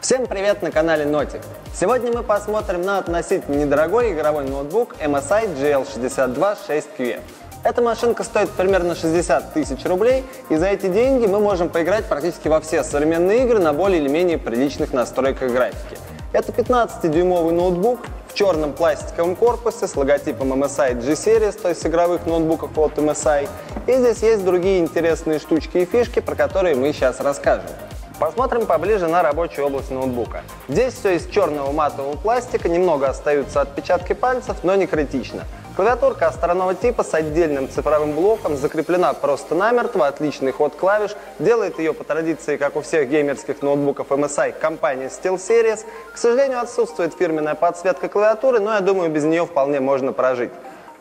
Всем привет на канале НОТИК. Сегодня мы посмотрим на относительно недорогой игровой ноутбук MSI GL62 6QF. Эта машинка стоит примерно 60 тысяч рублей, и за эти деньги мы можем поиграть практически во все современные игры на более или менее приличных настройках графики. Это 15-дюймовый ноутбук в черном пластиковом корпусе с логотипом MSI G-Series, то есть игровых ноутбуков от MSI. И здесь есть другие интересные штучки и фишки, про которые мы сейчас расскажем. Посмотрим поближе на рабочую область ноутбука. Здесь все из черного матового пластика, немного остаются отпечатки пальцев, но не критично. Клавиатурка остронного типа с отдельным цифровым блоком закреплена просто намертво, отличный ход клавиш, делает ее по традиции, как у всех геймерских ноутбуков MSI, компания SteelSeries. К сожалению, отсутствует фирменная подсветка клавиатуры, но я думаю, без нее вполне можно прожить.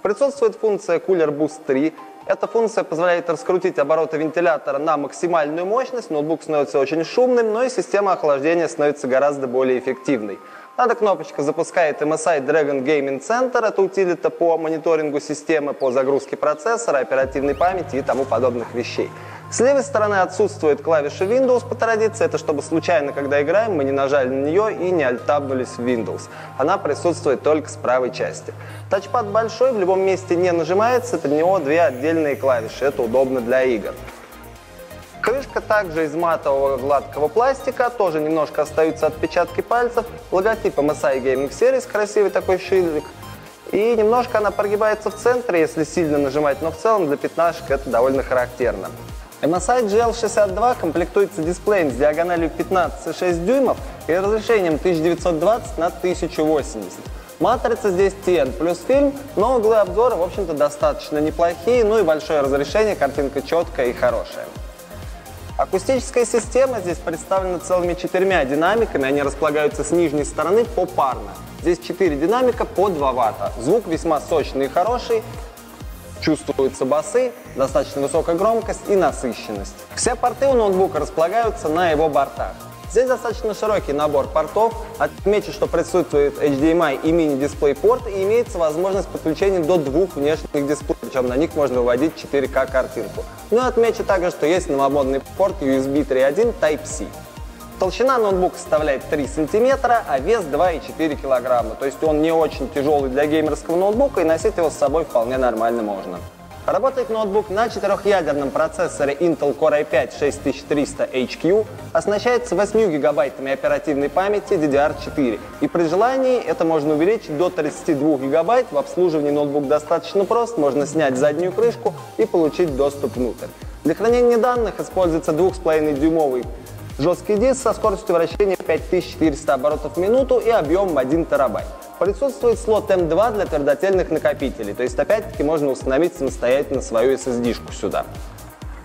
Присутствует функция Cooler Boost 3. Эта функция позволяет раскрутить обороты вентилятора на максимальную мощность, ноутбук становится очень шумным, но и система охлаждения становится гораздо более эффективной. Эта кнопочка запускает MSI Dragon Gaming Center, это утилита по мониторингу системы, по загрузке процессора, оперативной памяти и тому подобных вещей. С левой стороны отсутствует клавиша Windows по традиции, это чтобы случайно, когда играем, мы не нажали на нее и не альтабнулись в Windows. Она присутствует только с правой части. Тачпад большой, в любом месте не нажимается, под него две отдельные клавиши, это удобно для игр. Крышка также из матового гладкого пластика, тоже немножко остаются отпечатки пальцев, логотип MSI Gaming Series, красивый такой шильдик. И немножко она прогибается в центре, если сильно нажимать, но в целом для пятнашек это довольно характерно. MSI GL62 комплектуется дисплеем с диагональю 15,6 дюймов и разрешением 1920 на 1080. Матрица здесь TN плюс фильм, но углы обзора, в общем-то, достаточно неплохие, ну и большое разрешение, картинка четкая и хорошая. Акустическая система здесь представлена целыми четырьмя динамиками, они располагаются с нижней стороны попарно. Здесь 4 динамика по 2 ватта. Звук весьма сочный и хороший, чувствуются басы, достаточно высокая громкость и насыщенность. Все порты у ноутбука располагаются на его бортах. Здесь достаточно широкий набор портов, отмечу, что присутствует HDMI и мини-дисплей-порт и имеется возможность подключения до 2 внешних дисплеев, причем на них можно выводить 4К картинку. Но отмечу также, что есть новомодный порт USB 3.1 Type-C. Толщина ноутбука составляет 3 см, а вес 2,4 кг, то есть он не очень тяжелый для геймерского ноутбука и носить его с собой вполне нормально можно. Работает ноутбук на 4-ядерном процессоре Intel Core i5-6300HQ, оснащается 8 гигабайтами оперативной памяти DDR4, и при желании это можно увеличить до 32 гигабайт, в обслуживании ноутбук достаточно прост, можно снять заднюю крышку и получить доступ внутрь. Для хранения данных используется 2,5-дюймовый жесткий диск со скоростью вращения 5400 оборотов в минуту и объемом 1 терабайт. Присутствует слот М2 для твердотельных накопителей, то есть опять-таки можно установить самостоятельно свою SSD-шку сюда.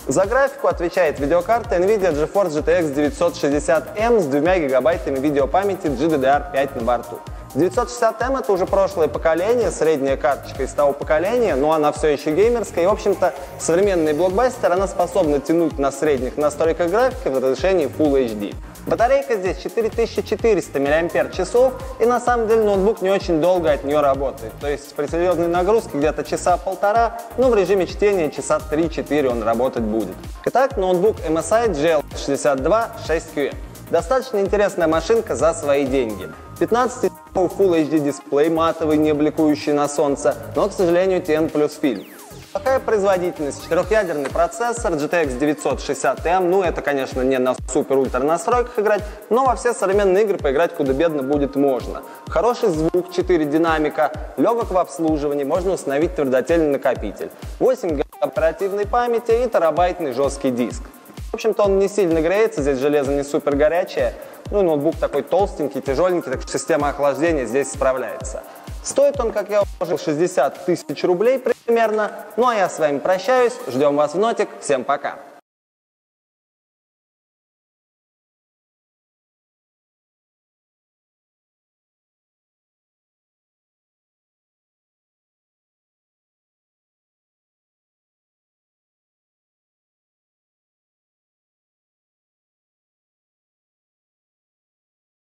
За графику отвечает видеокарта Nvidia GeForce GTX 960M с 2 гигабайтами видеопамяти GDDR5 на борту. 960M это уже прошлое поколение, средняя карточка из того поколения, но она все еще геймерская и, в общем-то, современный блокбастер, она способна тянуть на средних настройках графики в разрешении Full HD. Батарейка здесь 4400 мАч, и на самом деле ноутбук не очень долго от нее работает, то есть при серьезной нагрузке где-то часа полтора, но в режиме чтения часа 3-4 он работать будет. Итак, ноутбук MSI GL62 6QF. Достаточно интересная машинка за свои деньги. 15 Full HD дисплей, матовый, не бликующий на солнце, но, к сожалению, TN плюс фильм. Плохая производительность, 4-ядерный процессор, GTX 960M, ну это, конечно, не на супер-ультра настройках играть, но во все современные игры поиграть худо-бедно будет можно. Хороший звук, 4 динамика, легок в обслуживании, можно установить твердотельный накопитель, 8 ГБ оперативной памяти и терабайтный жесткий диск. В общем-то, он не сильно греется, здесь железо не супер горячее, ну и ноутбук такой толстенький, тяжеленький, так что система охлаждения здесь справляется. Стоит он, как я уже 60 тысяч рублей примерно. Ну а я с вами прощаюсь, ждем вас в НОТИК, всем пока!